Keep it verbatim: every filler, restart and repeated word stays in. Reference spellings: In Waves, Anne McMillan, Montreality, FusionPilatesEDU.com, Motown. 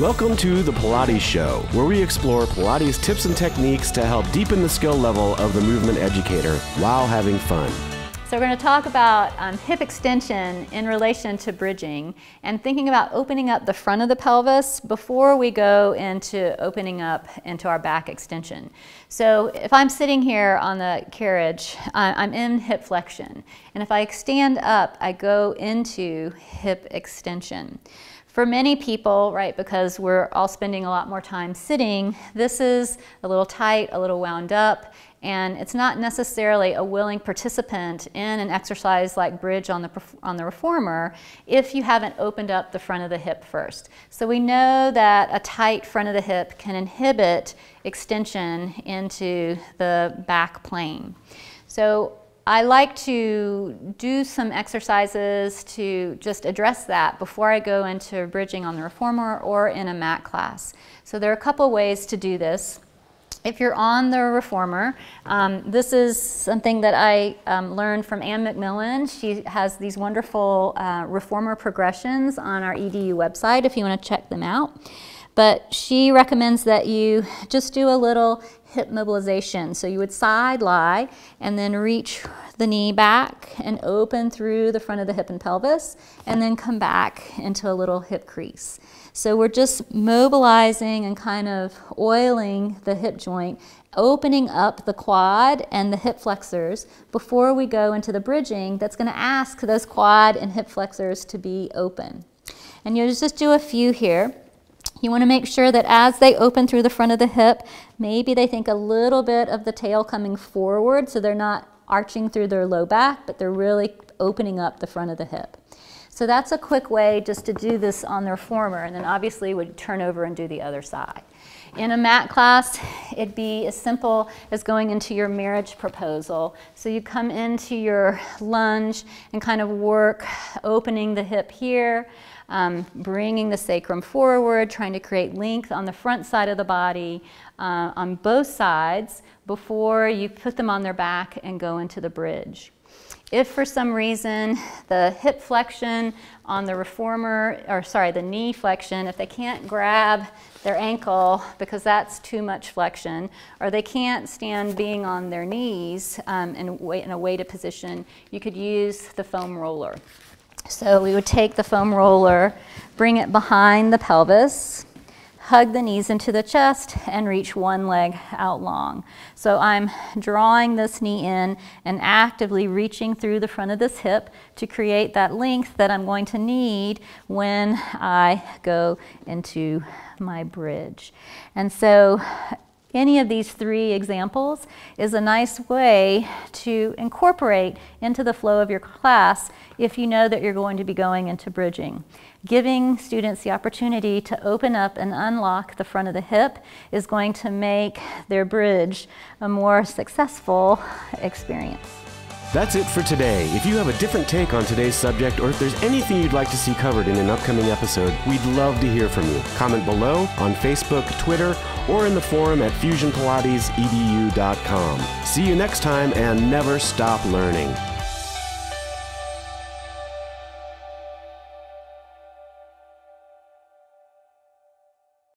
Welcome to The Pilates Show, where we explore Pilates tips and techniques to help deepen the skill level of the movement educator while having fun. So we're going to talk about um, hip extension in relation to bridging and thinking about opening up the front of the pelvis before we go into opening up into our back extension. So if I'm sitting here on the carriage, uh, I'm in hip flexion, and if I stand up, I go into hip extension. For many people, right, because we're all spending a lot more time sitting, this is a little tight, a little wound up, and it's not necessarily a willing participant in an exercise like bridge on the, on the reformer if you haven't opened up the front of the hip first. So we know that a tight front of the hip can inhibit extension into the back plane. So I like to do some exercises to just address that before I go into bridging on the reformer or in a mat class. So there are a couple ways to do this. If you're on the reformer, um, this is something that I um, learned from Anne McMillan. She has these wonderful uh, reformer progressions on our E D U website if you want to check them out. But she recommends that you just do a little hip mobilization. So you would side lie and then reach the knee back and open through the front of the hip and pelvis, and then come back into a little hip crease. So we're just mobilizing and kind of oiling the hip joint, opening up the quad and the hip flexors before we go into the bridging that's going to ask those quad and hip flexors to be open. And you'll just do a few here. You want to make sure that as they open through the front of the hip, maybe they think a little bit of the tail coming forward, so they're not arching through their low back, but they're really opening up the front of the hip. So that's a quick way just to do this on the reformer, and then obviously would turn over and do the other side. In a mat class, it'd be as simple as going into your marriage proposal. So you come into your lunge and kind of work opening the hip here, um, bringing the sacrum forward, trying to create length on the front side of the body, uh, on both sides, before you put them on their back and go into the bridge. If for some reason the hip flexion on the reformer, or sorry, the knee flexion, if they can't grab their ankle because that's too much flexion, or they can't stand being on their knees um, in, in a weighted position, you could use the foam roller. So we would take the foam roller, bring it behind the pelvis, hug the knees into the chest, and reach one leg out long. So I'm drawing this knee in and actively reaching through the front of this hip to create that length that I'm going to need when I go into my bridge. And so any of these three examples is a nice way to incorporate into the flow of your class if you know that you're going to be going into bridging. Giving students the opportunity to open up and unlock the front of the hip is going to make their bridge a more successful experience. That's it for today. If you have a different take on today's subject, or if there's anything you'd like to see covered in an upcoming episode, we'd love to hear from you. Comment below on Facebook, Twitter, or in the forum at Fusion Pilates E D U dot com. See you next time, and never stop learning.